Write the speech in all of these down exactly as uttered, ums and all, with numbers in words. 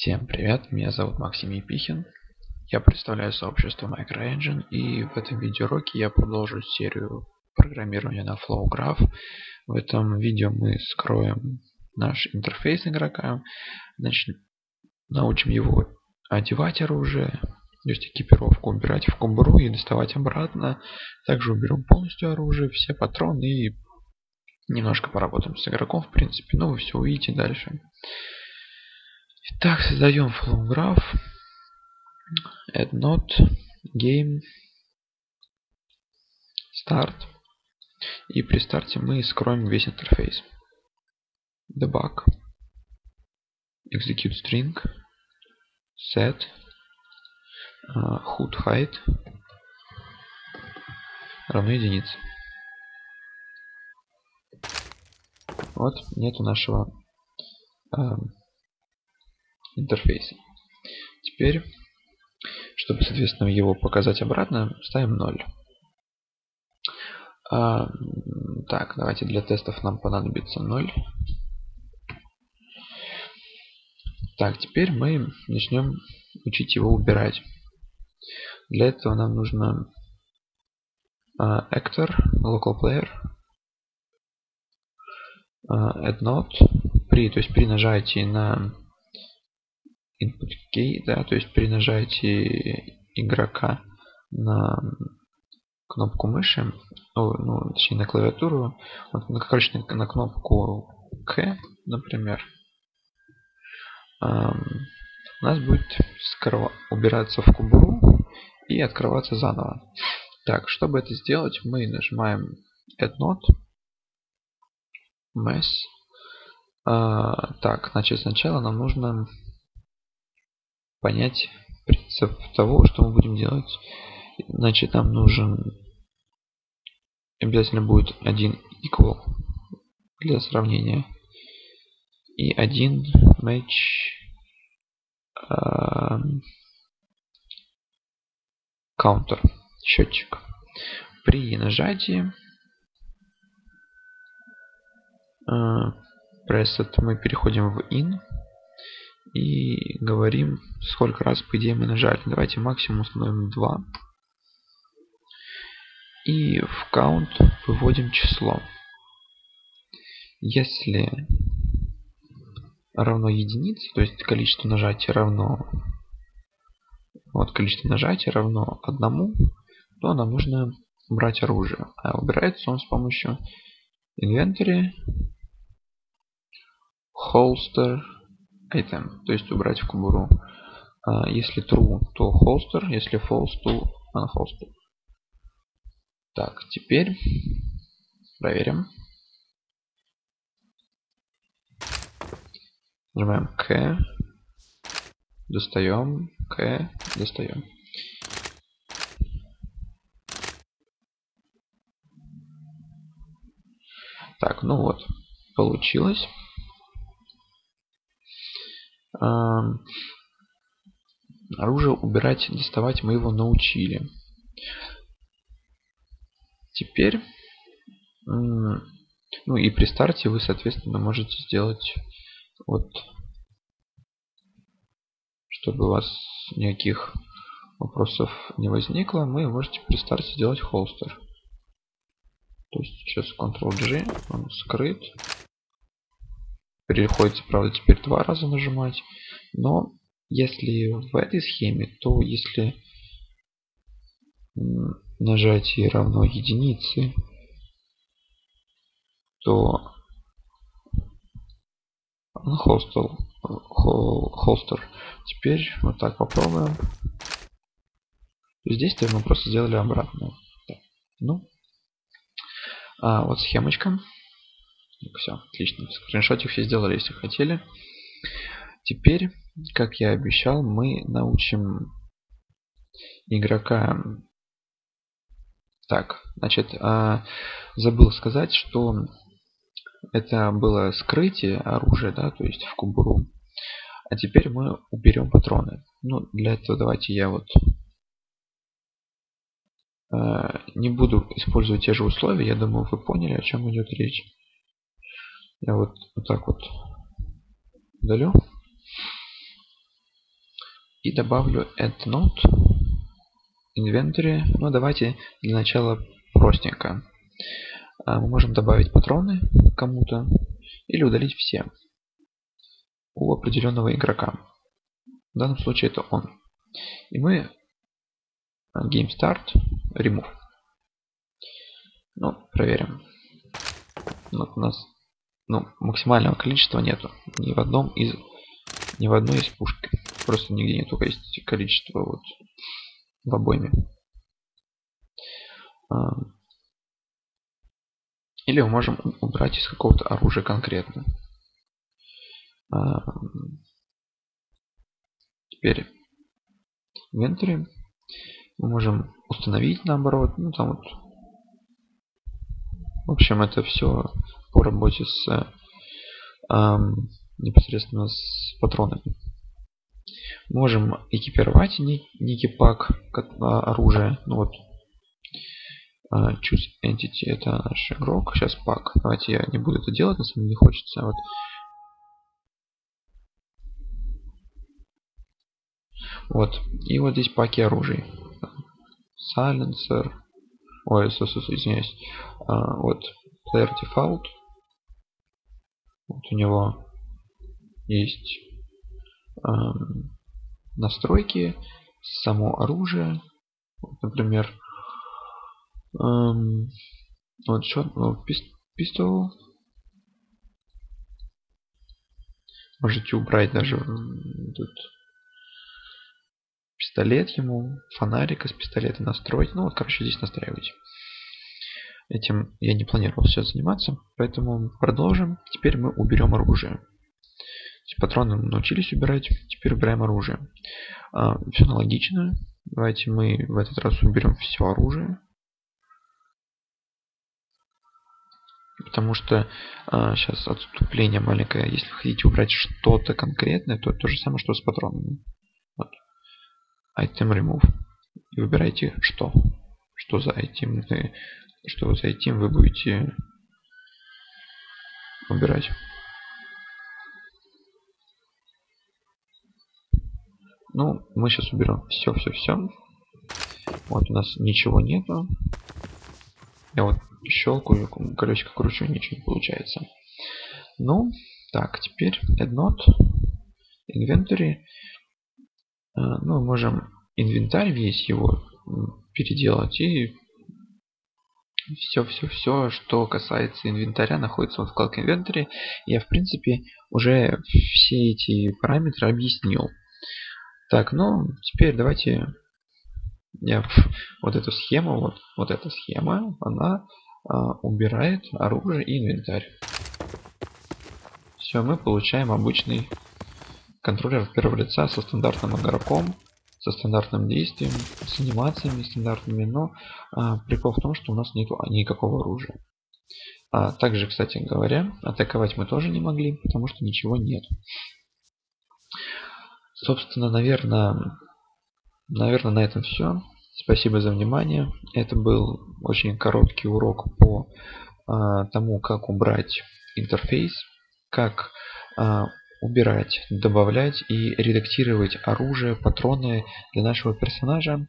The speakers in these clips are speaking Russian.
Всем привет, меня зовут Максим Епихин, я представляю сообщество MicroEngine, и в этом видеоуроке я продолжу серию программирования на FlowGraph. В этом видео мы скроем наш интерфейс игрока, значит, научим его одевать оружие, то есть экипировку убирать в кобуру и доставать обратно. Также уберем полностью оружие, все патроны и немножко поработаем с игроком, в принципе, но вы все увидите дальше. Итак, создаем FlowGraph, add node, game, start, и при старте мы скроем весь интерфейс. Debug, execute string, set, эйч ю ди height равно единице. Вот, нету нашего интерфейса. Теперь, чтобы, соответственно, его показать обратно, ставим ноль. А, так, давайте для тестов нам понадобится ноль. Так, теперь мы начнем учить его убирать. Для этого нам нужно а, actor, local player, а, add node. При, то есть при нажатии на input key, да, то есть при нажатии игрока на кнопку мыши, о, ну, точнее на клавиатуру, вот, на, короче, на, на кнопку К, например, эм, у нас будет убираться в кубуру и открываться заново. Так, чтобы это сделать, мы нажимаем Add Node, Mesh. Э, так, значит, сначала нам нужно понять принцип того, что мы будем делать. Значит, нам нужен обязательно будет один equal для сравнения и один match э, counter счетчик. При нажатии э, preset мы переходим в in и говорим, сколько раз, по идее, мы нажали. Давайте максимум установим два. И в count выводим число. Если равно единице, то есть количество нажатий равно... Вот количество нажатий равно одному, то нам нужно брать оружие. А убирается он с помощью inventory, holster, item, то есть убрать в кобуру. Если true, то holster, если false, то unholster. Так, теперь проверим. Нажимаем К, достаем, К, достаем. Так, ну вот, получилось. Оружие убирать, доставать мы его научили. Теперь, ну и при старте вы, соответственно, можете сделать вот, чтобы у вас никаких вопросов не возникло, вы можете при старте сделать холстер. То есть сейчас контрол джи, он скрыт. Приходится, правда, теперь два раза нажимать. Но если в этой схеме, то если нажатие равно единице, то холстер. Теперь вот так попробуем. Здесь-то мы просто сделали обратно. Ну, а вот схемочка. Все, отлично. Скриншотик все сделали, если хотели. Теперь, как я обещал, мы научим игрока... Так, значит, забыл сказать, что это было скрытие оружия, да, то есть в кобуру. А теперь мы уберем патроны. Ну, для этого давайте я вот... не буду использовать те же условия, я думаю, вы поняли, о чем идет речь. Я вот, вот так вот удалю. и добавлю addNode, Inventory. Ну, давайте для начала простенько. Мы можем добавить патроны кому-то или удалить все у определенного игрока. В данном случае это он. И мы GameStart Remove. Ну, проверим. Вот у нас ну, максимального количества нету. Ни в одном из. Ни в одной из пушек. Просто нигде нет, только есть количество вот в обойме. Или мы можем убрать из какого-то оружия конкретно. Теперь инвентарь. Мы можем установить наоборот. Ну там вот. В общем, это все по работе с эм, непосредственно с патронами. Можем экипировать некий пак оружия. Ну вот. Choose Entity — это наш игрок. Сейчас пак. Давайте я не буду это делать, на самом деле не хочется. Вот. Вот. И вот здесь паки оружий. Silencer. Ой, извиняюсь. А, вот. Player Default. Вот у него есть а, настройки, само оружие. Вот, например, а, вот что, ну, пистол. Можете убрать даже тут. Пистолет ему, фонарик из пистолета настроить. Ну вот, короче, здесь настраивать. Этим я не планировал сейчас заниматься, поэтому продолжим. Теперь мы уберем оружие. Патроны мы научились убирать, теперь убираем оружие. А, все аналогично. Давайте мы в этот раз уберем все оружие. Потому что а, сейчас отступление маленькое. Если хотите убрать что-то конкретное, то то же самое, что с патронами. Вот. Item Remove. И выбирайте что. Что за item, что за item вы будете убирать. Ну, мы сейчас уберем все-все-все. Вот у нас ничего нету. Я вот щелкаю, колесико кручу, ничего не получается. Ну, так, теперь AddNode, Inventory. Ну, мы можем инвентарь весь его переделать, и все-все-все, что касается инвентаря, находится вот в вкладке инвентаря. Я, в принципе, уже все эти параметры объяснил. Так, ну, теперь давайте я вот эту схему, вот, вот эта схема, она а, убирает оружие и инвентарь. Все, мы получаем обычный контроллер первого лица со стандартным игроком, со стандартным действием, с анимациями стандартными, но а, прикол в том, что у нас нет никакого оружия. А, также, кстати говоря, атаковать мы тоже не могли, потому что ничего нет. Собственно, наверное, наверное, на этом все. Спасибо за внимание. Это был очень короткий урок по а, тому, как убрать интерфейс, как а, убирать, добавлять и редактировать оружие, патроны для нашего персонажа.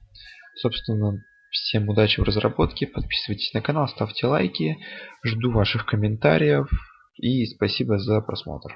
Собственно, всем удачи в разработке, подписывайтесь на канал, ставьте лайки, жду ваших комментариев и спасибо за просмотр.